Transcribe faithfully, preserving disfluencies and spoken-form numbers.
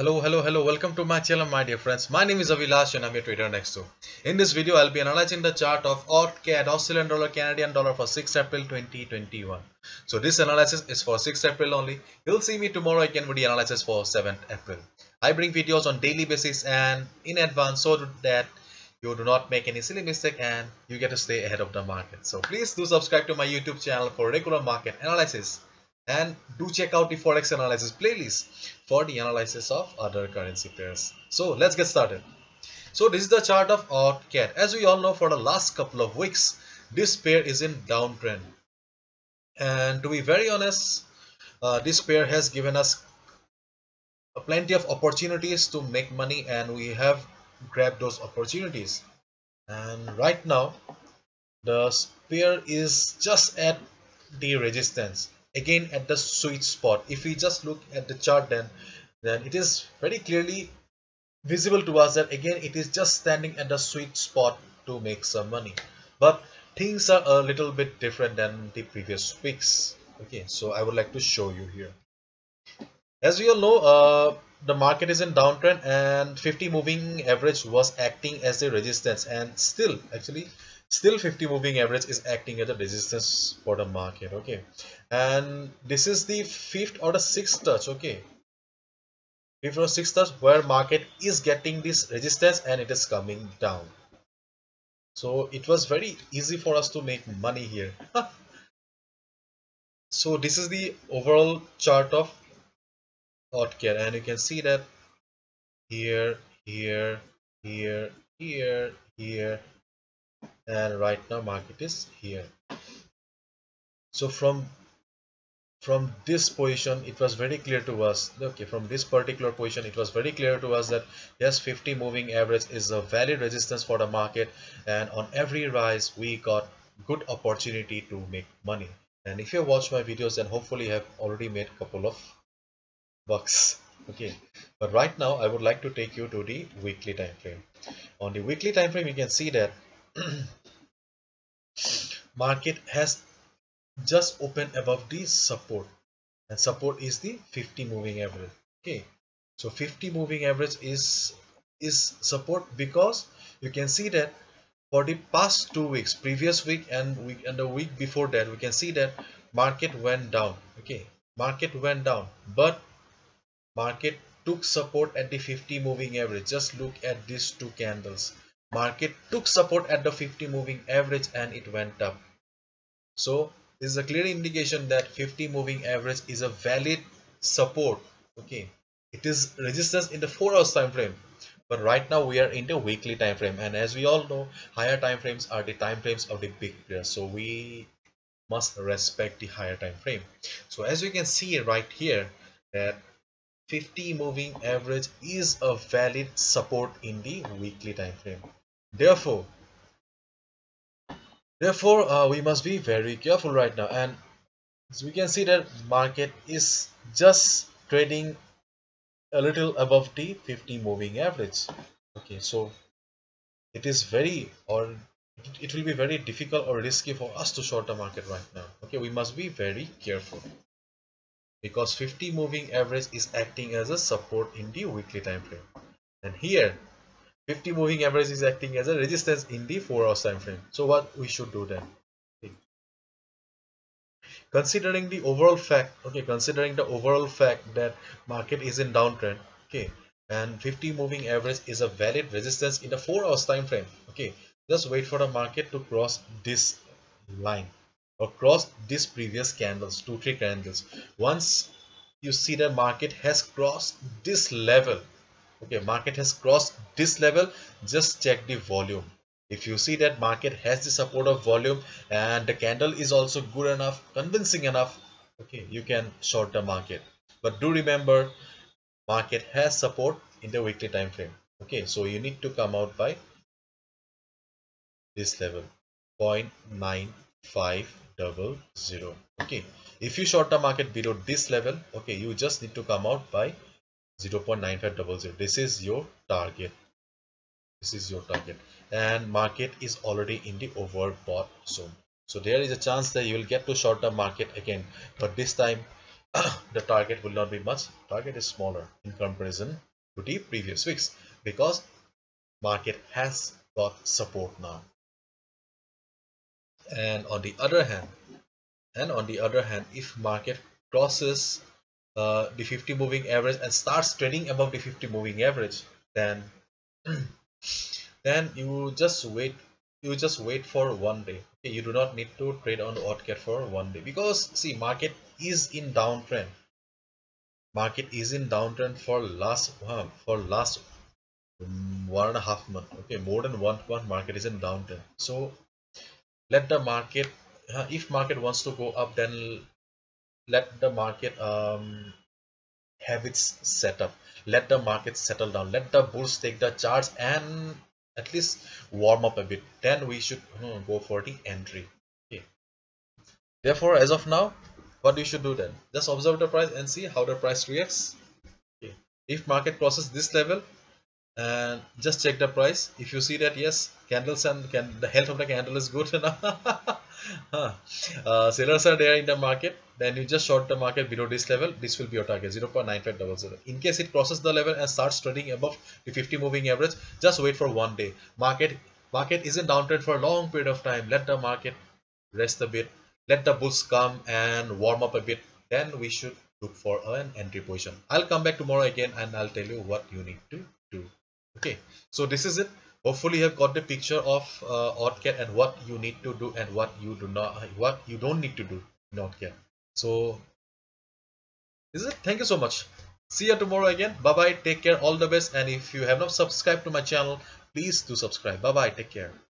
Hello, hello, hello. Welcome to my channel, my dear friends. My name is Avilash and I'm your trader next to. In this video, I'll be analyzing the chart of A U D/C A D, Australian dollar, Canadian dollar for sixth April twenty twenty-one. So this analysis is for sixth April only. You'll see me tomorrow again with the analysis for seventh April. I bring videos on daily basis and in advance so that you do not make any silly mistake and you get to stay ahead of the market. So please do subscribe to my YouTube channel for regular market analysis. And do check out the forex analysis playlist for the analysis of other currency pairs. So let's get started. So this is the chart of A U D/C A D. As we all know, for the last couple of weeks, this pair is in downtrend. And to be very honest, uh, this pair has given us plenty of opportunities to make money, and we have grabbed those opportunities. And right now, the pair is just at the resistance. Again at the sweet spot. If we just look at the chart, then then it is very clearly visible to us that again it is just standing at the sweet spot to make some money. But things are a little bit different than the previous weeks. Okay, so I would like to show you here. As we all know, uh, the market is in downtrend and fifty moving average was acting as a resistance, and still actually Still fifty moving average is acting as a resistance for the market. Okay, and this is the fifth or the sixth touch. Okay, fifth or sixth touch where market is getting this resistance and it is coming down. So it was very easy for us to make money here. So this is the overall chart of A U D/C A D, and you can see that here, here, here, here, here. And right now market is here. So from from this position it was very clear to us. Okay, from this particular position it was very clear to us that yes, fifty moving average is a valid resistance for the market, and on every rise we got good opportunity to make money. And if you watch my videos, then hopefully you have already made a couple of bucks. Okay, but right now I would like to take you to the weekly time frame. On the weekly time frame you can see that market has just opened above the support, and support is the fifty moving average. Okay, so fifty moving average is is support, because you can see that for the past two weeks, previous week and week and the week before that, we can see that market went down. Okay, market went down, but market took support at the fifty moving average. Just look at these two candles. Market took support at the fifty moving average and it went up. So this is a clear indication that fifty moving average is a valid support. Okay, it is resistance in the four hours time frame, but right now we are in the weekly time frame, and as we all know, higher time frames are the time frames of the big players, so we must respect the higher time frame. So as you can see right here, that fifty moving average is a valid support in the weekly time frame. Therefore, therefore uh, we must be very careful right now, and as we can see that market is just trading a little above the fifty moving average. Okay, so it is very or it will be very difficult or risky for us to short the market right now. Okay, we must be very careful, because fifty moving average is acting as a support in the weekly time frame, and here fifty moving average is acting as a resistance in the four hours time frame. So what we should do then? Okay. Considering the overall fact, okay, considering the overall fact that market is in downtrend, okay, and fifty moving average is a valid resistance in the four hours time frame. Okay, just wait for the market to cross this line or cross these previous candles, two three candles. Once you see the market has crossed this level, okay, market has crossed this level, just check the volume. If you see that market has the support of volume and the candle is also good enough, convincing enough, okay, you can short the market. But do remember, market has support in the weekly time frame. Okay, so you need to come out by this level, zero point nine five double zero. Okay, if you short the market below this level, okay, you just need to come out by zero point nine five double zero. This is your target, this is your target, and market is already in the overbought zone, so there is a chance that you will get to short the market again, but this time the target will not be much. Target is smaller in comparison to the previous weeks because market has got support now. And on the other hand, and on the other hand, if market crosses uh, the fifty moving average and starts trading above the fifty moving average, then then you just wait. You just wait for one day. Okay, you do not need to trade on A U D/C A D for one day because see, market is in downtrend. Market is in downtrend for last uh, for last one and a half month. Okay, more than one month market is in downtrend. So let the market. Uh, if market wants to go up, then let the market um have its setup. Let the market settle down. Let the bulls take the charts and at least warm up a bit, then we should hmm, go for the entry. Okay, therefore as of now, what you should do then, just observe the price and see how the price reacts. Okay, if market crosses this level, and just check the price. If you see that yes, candles and can the health of the candle is good enough, uh, sellers are there in the market, then you just short the market below this level. This will be your target, zero point nine five zero zero. In case it crosses the level and starts trading above the fifty moving average, just wait for one day. Market market is in downtrend for a long period of time. Let the market rest a bit, let the bulls come and warm up a bit, then we should look for an entry position. I'll come back tomorrow again and I'll tell you what you need to do. Okay, so this is it. Hopefully you have got the picture of uh, A U D/C A D and what you need to do and what you do not, what you don't need to do in A U D/C A D. So this is it. Thank you so much. See you tomorrow again. Bye bye. Take care. All the best. And if you have not subscribed to my channel, please do subscribe. Bye bye. Take care.